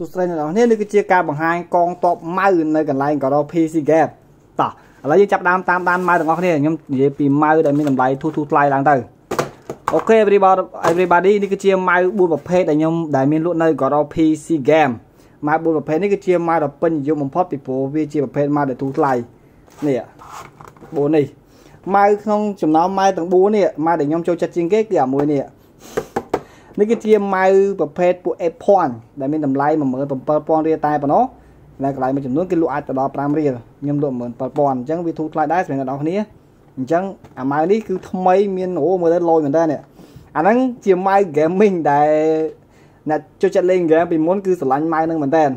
สุดท้ายเราเนี่ยนี่คือเชียร์การบังไฮกองตบไม้ในกันไลน์ก็เราพีซีแกร์ต่อแล้วจะจับดามตามด้านไม้ตรงนี้ยังเย็บปีไม้ได้มีลำไส้ทุกๆไล่ล้างเตอร์โอเค everybody นี่คือเชียร์ไม้บูประเภทแต่ยังได้มีลุ้นในก็เราพีซีแกร์ไม้บูประเภทนี่คือเชียร์ไม้แบบเป็นอยู่มุมพอปิโพวิเชียร์ประเภทไม้ได้ทุกไล่เนี่ยบูนี่ไม้ของจำนวนไม้ต่างบูเนี่ยไม้แต่ยังโจจัดจริงเก๋เกี่ยมวยเนี่ยนี่ก็เทียมไม้ประเภทพวกเอพอนได้ไม่ทำลายมันเหมือนปลาปอนเรียตายปะเนาะแล้วก็ลายมันจำนวนกิโลอาจจะรอปลาเรียยิ่งรวมเหมือนปลาปอนจังวิธีลายได้เป็นแบบนี้จังไม้นี้คือทำไมมีโอ้มาได้ลอยเหมือนได้เนี่ยอันนั้นเทียมไม้เกมมิ่งได้นะโจจัดเล่นเกมเป็นม้วนคือสลันไม้นั่งเหมือนเดิม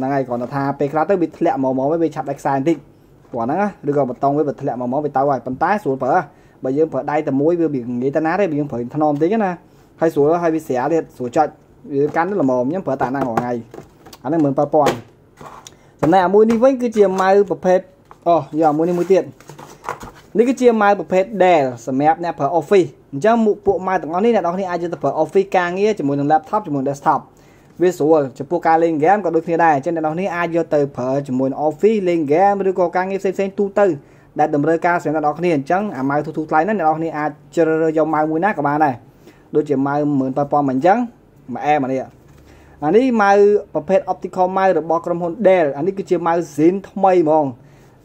นั่งไงก่อนทาไปคราต้องบิดแหลมหมอไม่ไปฉับเอ็กซ์ไซติกก่อนนะหรือก่อนบัดตองไปบิดแหลมหมอไปตาไว้ปันตายสวนเผอใบยืมเผอได้แต่มวยเบี่ยงเงี้ยตาหน้าได้เบี่ยงเผอถนอมติ้งนะhay sủa hay bị xé liệt sủa chặt cắn rất là mồm nhé phở tàn năng của ngày anh em muốn phở bòn hôm nay mua đi với cái chiềm mai bập hết giờ mua đi mua tiền đi cái chiềm mai bập hết đè sầm mép nè phở office trong một bộ mai tặng con đi là đó thì ai cho tập phở office càng nghĩa chỉ muốn laptop chỉ muốn desktop với sủa chỉ mua càng lên game còn đôi khi này trên đó thì ai cho từ phở chỉ muốn office lên game đôi co càng nghĩa xem tu tư đã đầm rơi ca sẽ là đó thì chẳng à mai thu lại nó là đó thì ai chơi dòng mai mua nát của bà này đôi chỉ mai mượn pa pa mình trắng mà em mà đi ạ anh đi mai paper optical mai được bao gồm hồn đen anh đi cái chỉ mai zin thông mây mong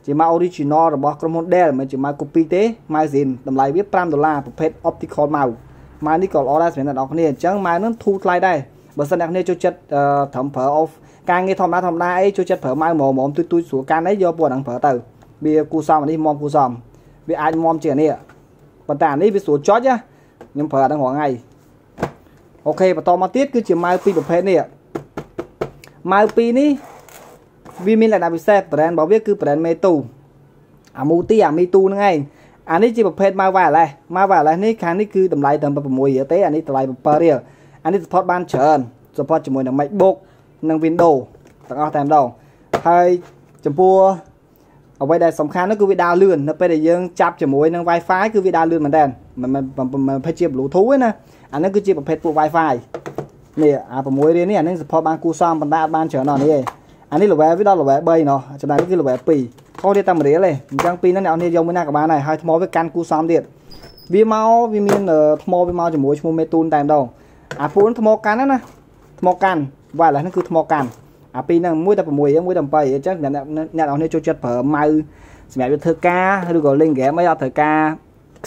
chỉ mai original được bao gồm hồn đen mà chỉ mai copy thế mai zin tầm lại biết $5 paper optical màu mai đi còn order chuyển là đó này trắng mai nó thu lại đây bữa sau này này cho chất thẩm phở off càng nghe thầm đá ấy cho chất phở mai mồm mồm tui xuống càng đấy do buồn ăn phở từ bia cu sao mà đi mom cu sòm bia ai mom chuyện này ạ còn tàn đi bị số chót nhá nhưng phải đang hỏi ngày ok và to mà tiết cứ chỉ mai pi bập hết nè mai pi ní vì mình lại làm việc xe brand bảo viết cứ brand mê tu mua tí mi tu nữa ngay anh ấy chỉ bập hết mai vải lại ní khán ní cứ tầm lại tầm bập mùi tế anh ấy tầm lại bập bia anh ấy support ban chờn support chỉ mùi là mạch bột năng window tặng ao tạm đầu hay chấm pua ở đây sòng khán nó cứ bị đào lươn nó bây giờ dương chạp chỉ mùi năng wifi cứ bị đào lươn mà đènมันเพจเจียบหลูทู้นะอันนั้นคือเจียบประเภทพวก Wi-Fi เนี่ยผมมวยเรียนนี่อันนั้นเฉพาะบางกูซ้อมบรรดาบ้านเฉยหน่อยนี่อันนี้หลบแหวนวิดาหลบแหวนเบย์เนาะจำได้ก็คือหลบแหวนปีเขาเรียกตามเรียเลยจังปีนั่นเนี่ยเอาเนี่ยยงไม่น่ากับบ้านไหนให้ทมอไปกันกูซ้อมเด็ดวิมาววิมีนทมอวิมาวจะมวยชมเมตูนแต่เดิมปูนทมอกันนั่นนะทมอกันว่าอะไรนั่นคือทมอกันปีนั่นมวยแต่ผมมวยยังมวยดำไปจังเนี่ยเอาเนี่ยโจจัดเผอมาสมัยเป็นเธอก้าหรือก็เล่นแกไม่เอาเธอก้า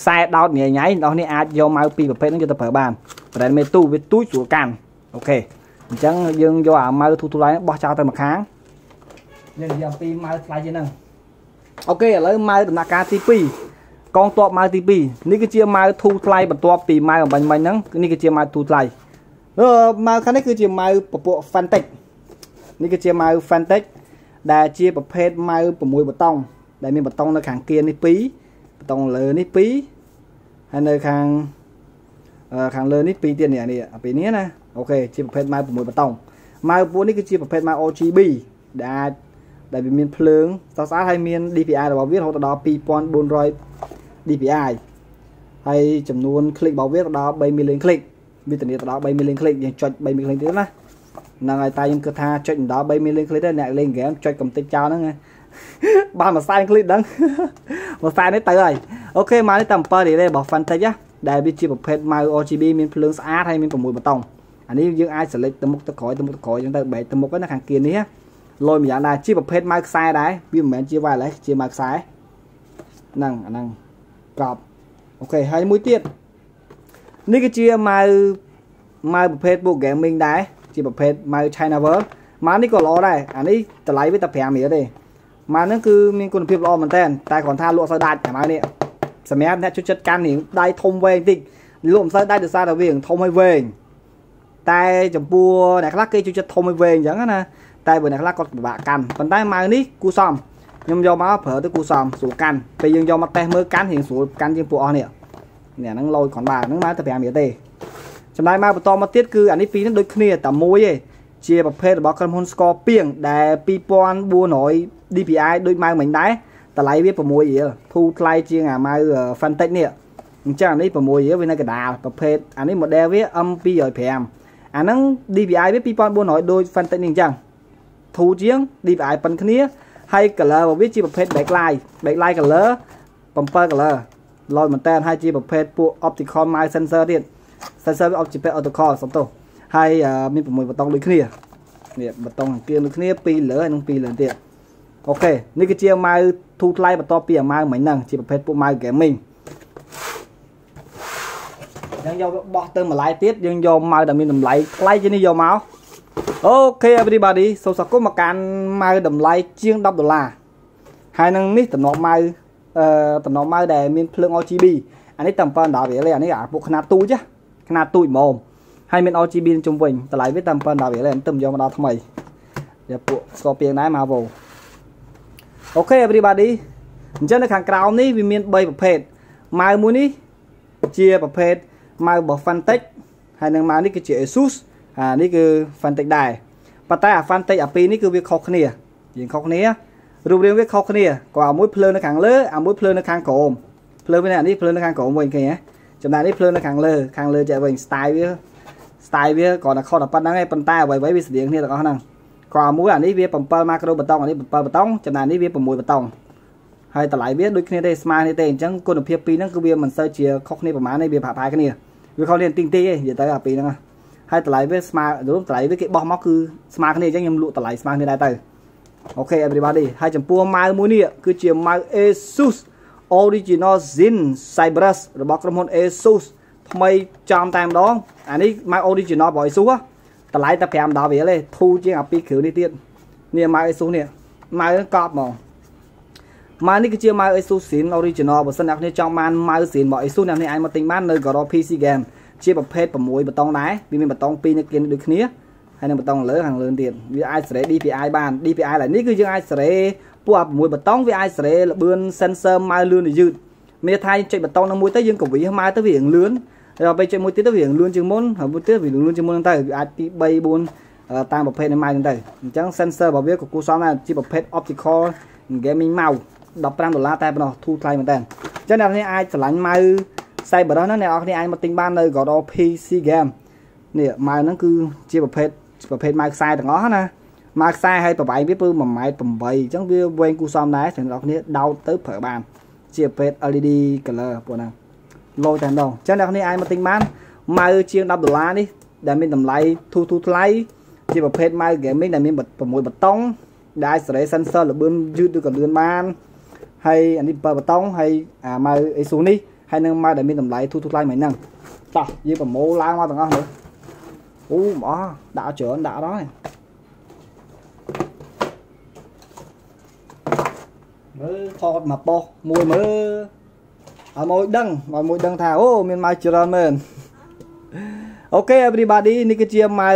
ใส่ดาวเหนียงไงดาวเหนียงอาจจะมาปีแบบเพชรนั่นจะเผยบานแต่ในตู้วิตู้สวยกันโอเคจังยังจะเอามาทุกทุกไลน์บอชาวแต่มาค้างยังยังปีมาไลน์จีนังโอเคแล้วมาถึงนาคาทีปีกองตัวมาทีปีนี่ก็เชียร์มาทุกไลน์แบบตัวปีมาของบันบันนั่งนี่ก็เชียร์มาทุกไลน์มาครั้งนี้คือเชียร์มาประปวดแฟนเทคนี่ก็เชียร์มาแฟนเทคได้เชียร์ประเภทมาประมวยประตองได้มีประตองในแข่งเกียร์ในปีตรงเลยนิปีให้ในคางคางเลยนิปีเตียนเนี่ยนี่ปีนี้นะโอเคชีประเภทไม้ผมมือประตองไม้ปูนี่คือชีประเภทไม้ OGB ได้เป็นมีนเพลิงต่อสายให้มีน DPI เราบอกวิทย์เราต่อดอปีปอนบนรอย DPI ให้จำนวนคลิกบอกวิทย์เราต่อใบมิลลิคลิกวิธีนี้ต่อใบมิลลิคลิกยังจดใบมิลลิคลิกเดียวนะนางไอตายยังกระทาจดต่อใบมิลลิคลิกได้แน่เลยแกจดกำติดเจ้านั่นไงba mà sai clip đắng mà sai đấy tới rồi ok mà đi tầm pơ để đây bỏ phần thế nhá để bị chip hết mai OGB mình phương sát hay mình còn mùi bột tông anh ấy những ai xử lý từ một khối chúng ta bảy từ một cái là hàng kia nhé lôi mình dạng là chip hết mai sai đấy vì mình chia vài lấy chia mai sai năng cọp ok hay mũi tiết ní cái chia mai hết bộ game mình đấy chip hết mai China vớ mà ní còn lo đây anh ấy tự lấy với tập hè mía đây mà nó cứ mình còn phiền lo mình tên tại còn tha lụa sợi đai thoải mái nè xem em đã chút chất can thì đai thông về thì lụa sợi đai được sao là việc thông hay về tay chấm bùa này lắc cây chút chất thông hay về chẳng hạn tay vừa này lắc còn bạ cằn còn tay mai ní cú xòm nhưng do má phở tới cú xòm sủa cằn bây giờ do mặt tay mới cắn thì sủa cắn trên bùa nè nè nó lôi còn bà nó má tập em gì đây trong đây mai bữa to mà tiết cứ anh ấy phí nó đôi khi tao mối ấy chia bậc phê bậc con hôn score pieng để pipon bùa nổi DPI ដូចម៉ៅមិញដែរតម្លៃវា6រៀលធូរថ្លៃជាងអាម៉ៅ Fantex នេះអញ្ចឹងអានេះ6រៀលវានៅកណ្ដាលប្រភេទអានេះ model វា M205 à năng DPI biết people buôn nói đôi phần tận hình chẳng thú chiếng DPI phần kia hay cả là biết chi một phép backlight cả lỡ bumper cả lỡ lòi một tên hay chi một phép buộc optical mic sensor điện sensor optical autocall sắm tổ hay mình phải mồi bật tông lưỡi kia nè bật tông kia lưỡi kia pi lỡ hay nông pi lỡ điện ok nếu cái chiếng mai thu lại bật to pi ở mai mấy năng chi một phép buộc mai cái mìnhยังยอมบอเติมมาไล่ติดยังยอมมาแต่มีดำไล่ไล่ที่นี่ยอมเอาโอเค everybody สงสัยก็มาการมาดำไล่เชียงดับดอลลาร์ให้นั่งนี่ต่ำหน่อไม้ต่ำหน่อไม้แดงมีเพลิง RGB อันนี้ต่ำปานดาวเบลเลยอันนี้อ่ะพวกขนาดตู้จ้ะขนาดตู้มอมให้เป็น RGB จุ่มวิ่งแต่ไล่ไม่ต่ำปานดาวเบลเลยต่ำยอมมาดาวทำไมเดี๋ยวพวกสกอเปียนได้มาบ่โอเค everybody เจ้าในขังกราวนี่มีใบประเภทไม้มูนี่เชียประเภทmà bỏ phân tích hay năng mà đi cái chuyện sus à đi cái phân tích đài và ta à phân tích à pin đi cái việc học này chuyện học này rùi riêng việc học này còn mỗi pleo nó càng lớn à mỗi pleo nó càng cổ pleo bên này đi pleo nó càng cổ mình kìa chúng ta đi pleo nó càng lớn chạy mình style với còn là kho đập bắn ngay bắn ta vậy vậy bị điện này là có năng còn mỗi anh đi về bumper macro bê tông anh đi bumper bê tông chúng ta đi về bumper bê tông hay ta lại biết đôi khi đây smart này tên chẳng còn được phê pin nó cứ việc mình sơ chia học này và má này về phá phái cái nàyวิเคราะห์เรียนติ่งตีเดี๋ยวตายอ่ะปีนึงอ่ะให้ตายไปสมาร์ทดูตายไปเก็บบอมม็อกคือสมาร์ทนี่จะยังลุตายสมาร์ทนี่ได้ตายโอเค everybody ให้จำพวงไม้มูนี่คือเจียมไม้ ASUS original Zen Cypress หรือบอกกระมวล ASUS ทำไมจำตามดองอันนี้ไม้ original บ่อยซูอะตายแต่แพมดาวเบี้ยเลยทูเจียงอ่ะปีเขียวนี่เตี้ยเนี่ยไม้ ASUS เนี่ยไม้กรอบมองมานี่ก็เชื่อมาไอซูสินออริจินอลบทสนับในจองมันมาสินบอกไอซูนั่นในไอมาติงมันเลยก็รอพีซีเกมเชื่อประเภทประมวยประตองไหนมีเป็นประตองปีนักเรียนดูคนี้ให้นักประตองเลือกหางเลือนเดียดวิไอเสร็จดีพีไอบ้านดีพีไออะไรนี่คือยังไอเสร็จพวกประมวยประตองวิไอเสร็จเบื้องเซนเซอร์มาเลือนยืดเมื่อไทยเชื่อประตองน้ำมวยตะยังกับวิมาตะวิ่งเลือนเราไปเชื่อมวยตะวิ่งเลือนจึงม้วนหางมวยตะวิ่งเลือนจึงม้วนตั้งแต่วิไอตีใบบุญตามประเภทในไม้ตั้งแต่จังเซนเซอร์บอกว่ากูซ้อมนะเชื่อประเภทออปติคอลเกมมิ่งเมาดับปรางดอลลาร์แต่เป็นหรอทูไทยเหมือนกันฉะนั้นนี่ไอ้สลันมาใส่แบบนั้นเนี่ยออกนี่ไอ้มาติงบ้านเลยก็รอพีซีเกมเนี่ยมานั่นคือเชื่อประเภทมาใส่แต่งอ้อนะมาใส่ให้ประใบวิปืนมาไม้ประใบจังวิเวงกูซ้อมได้แต่ออกนี่ดาวตื้อเผยบานเชื่อประเภท LED กันเลยพวกนั้นโลแต่งดองฉะนั้นนี่ไอ้มาติงบ้านมาเชื่อดับดอลลาร์นี่แต่ไม่ทำไรทูไทยเชื่อประเภทมาเกมมิ่งแต่ไม่บัดประมวยบัดต้องได้ใส่เซนเซอร์หรือเบื้องยืดด้วยกับเดือนบ้านให้อันนี้เปิดประตองให้มาไอซูนี่ให้นั่งมาแต่ไม่ทำไรทุกไล่เหมือนนั่งต่อยืมผมโม่ล้างมาต่างกันเลยอู้หมอด่าเจอด่าร้อยมือคอดมาปอกมวยมือมวยดังทาโอ้มีนมาเจอเหมือนโอเค everybody นี่ก็เจียมมา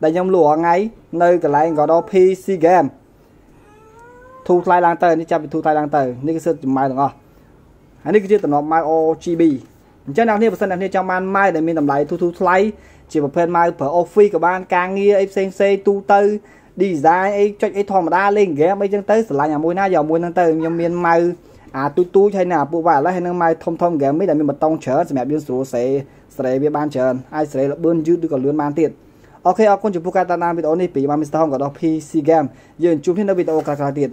แต่ยังหลัวไงในกระไรก็ดอพีซีเกมทูไทยลังเตอร์นี่จะเป็นทูไทยลังเตอร์นี่ก็เสื้อจุ่มไม้ถูกอ่ะอันนี้ก็เสื้อต่ำหน่อไม้ RGB เจ้าหน้าที่ประสานเนี่ยจะมันไม้แต่มีต่ำไหลทูไทยจีบประเภทไม้เผอออฟฟี่กับบ้านกางเงียไอเซนเซตูเตอร์ดีไซน์ไอจอยไอทอมด้าเล่นเกมไอจังเตอร์สลายอย่างมวยหน้าอย่างมวยลังเตอร์ยังมีไม้ตู้ใช่หนาปูว่าแล้วให้นั่งไม้ทอมเกมไม่แต่มีบัตรตองเฉินสมัยเดือนสูงเสร็จเบี้ยบ้านเฉินไอเสร็จเบื้องยืดด้วยกับเรือนบ้านติดโอเคเอาคนจุดพูดการตานามวิดีโอนี้ปีมามิสเตอร์ฮองกับดอกพีซีเกมยืนจุ่มที่นักวิดีโอกระจายติด